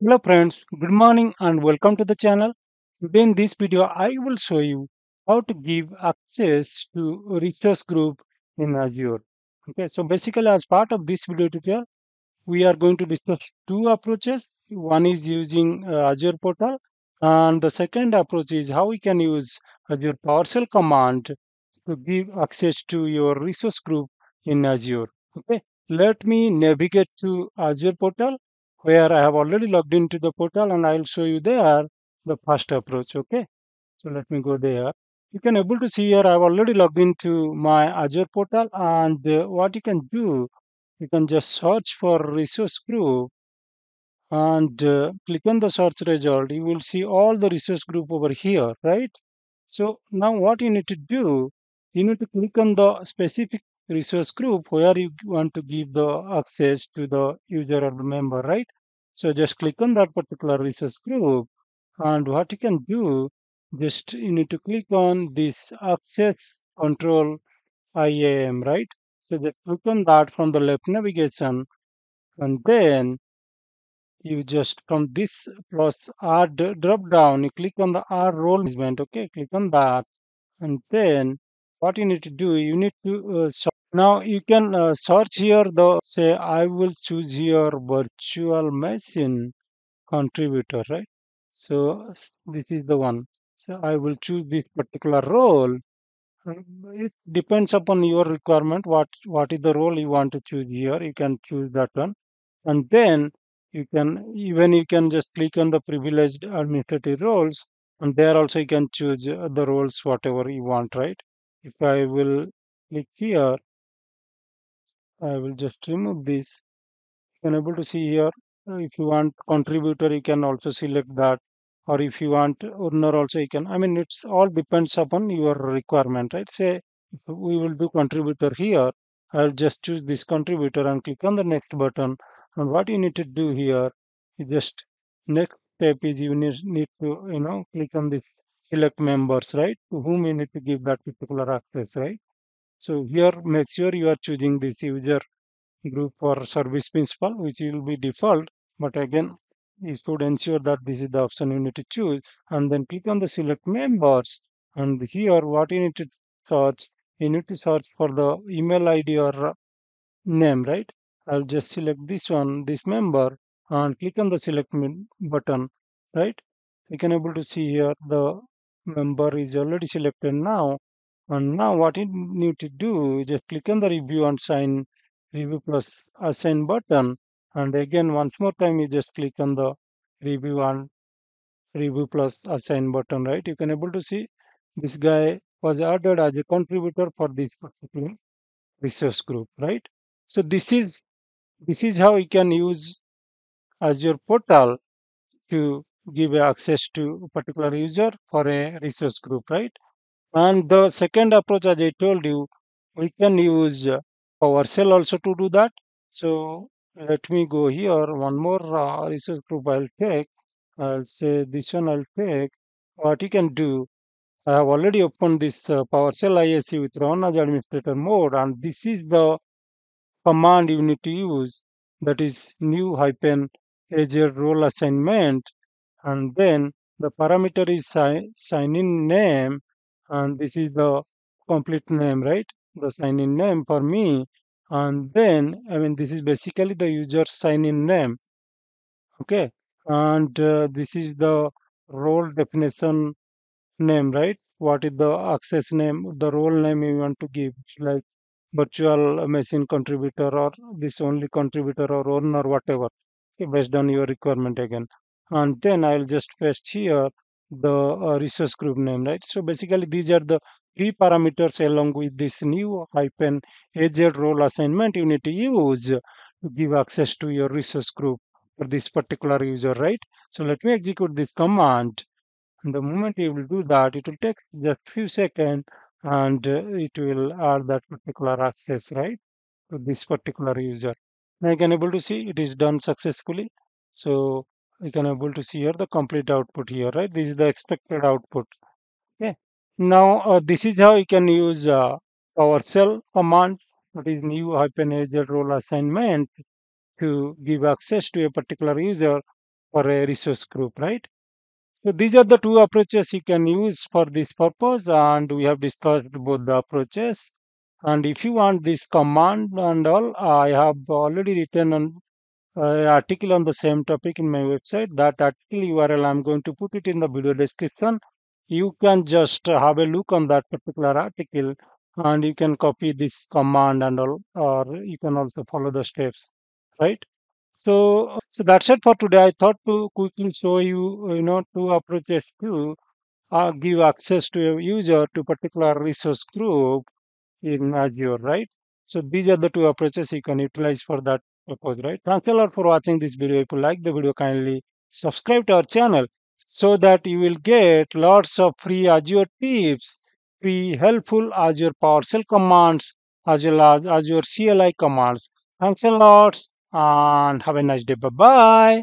Hello friends, good morning and welcome to the channel. Today in this video, I will show you how to give access to resource group in Azure. Okay, so basically as part of this video tutorial, we are going to discuss two approaches. One is using Azure portal and the second approach is how we can use Azure PowerShell command to give access to your resource group in Azure. Okay, let me navigate to Azure portal, where I have already logged into the portal, and I'll show you there the first approach. Okay, so let me go there. You can able to see here I've already logged into my Azure portal, and what you can do, you can just search for resource group and click on the search result. You will see all the resource group over here, right? So now what you need to do, you need to click on the specific resource group where you want to give the access to the user or member, right? So just click on that particular resource group, and what you can do, just you need to click on this access control IAM, right? So just click on that from the left navigation, and then you just from this plus R drop down, you click on the R role management. Okay, click on that, and then what you need to do, you need to search. Now you can search here the, say I will choose here Virtual Machine Contributor, right? So this is the one. So I will choose this particular role. It depends upon your requirement, what is the role you want to choose here. You can choose that one. And then you can, even you can just click on the privileged administrative roles. And there also you can choose the roles, whatever you want, right? If I will click here, I will just remove this. You can able to see here, if you want contributor, you can also select that. Or if you want owner also you can, I mean, it's all depends upon your requirement, right? Say, if we will do contributor here, I'll just choose this contributor and click on the next button. And what you need to do here, you just, next step is you need to, you know, click on this. Select members, right? To whom you need to give that particular access, right? So here, make sure you are choosing this user group or service principal, which will be default. But again, you should ensure that this is the option you need to choose. And then click on the select members. And here, what you need to search for the email ID or name, right? I'll just select this one, this member, and click on the select button, right? You can able to see here the member is already selected now, and now what you need to do is just click on the review and sign review plus assign button, and again once more time you just click on the review and review plus assign button, right? You can able to see this guy was added as a contributor for this particular resource group, right? So this is how you can use Azure portal to give access to a particular user for a resource group, right? And the second approach, as I told you, we can use PowerShell also to do that. So let me go here. One more resource group I'll take. I'll say this one I'll take. What you can do, I have already opened this PowerShell ISE with run as administrator mode, and this is the command you need to use, that is new-AzRoleAssignment. And then the parameter is sign-in name, and this is the complete name, right? The sign-in name for me. And then, I mean, this is basically the user sign-in name. Okay. And this is the role definition name, right? What is the access name, the role name you want to give, like virtual machine contributor or this only contributor or owner, whatever, okay, based on your requirement again. And then I'll just paste here the resource group name, right? So basically these are the three parameters along with this new-AzRoleAssignment you need to use to give access to your resource group for this particular user, right? So let me execute this command, and the moment you will do that, it will take just a few seconds, and it will add that particular access, right, to this particular user. Now you can able to see it is done successfully. So you can able to see here the complete output here, right? This is the expected output. Okay. Now this is how you can use PowerShell command, that is new-AzRoleAssignment, to give access to a particular user for a resource group, right? So these are the two approaches you can use for this purpose, and we have discussed both the approaches. And if you want this command and all, I have already written an article on the same topic in my website. That article URL, I'm going to put it in the video description. You can just have a look on that particular article, and you can copy this command and all, or you can also follow the steps, right? So that's it for today. I thought to quickly show you, two approaches to give access to a user to particular resource group in Azure, right? So these are the two approaches you can utilize for that purpose, right? Thanks a lot for watching this video. If you like the video, kindly subscribe to our channel so that you will get lots of free Azure tips, free helpful Azure PowerShell commands, as well as Azure CLI commands. Thanks a lot and have a nice day. Bye-bye.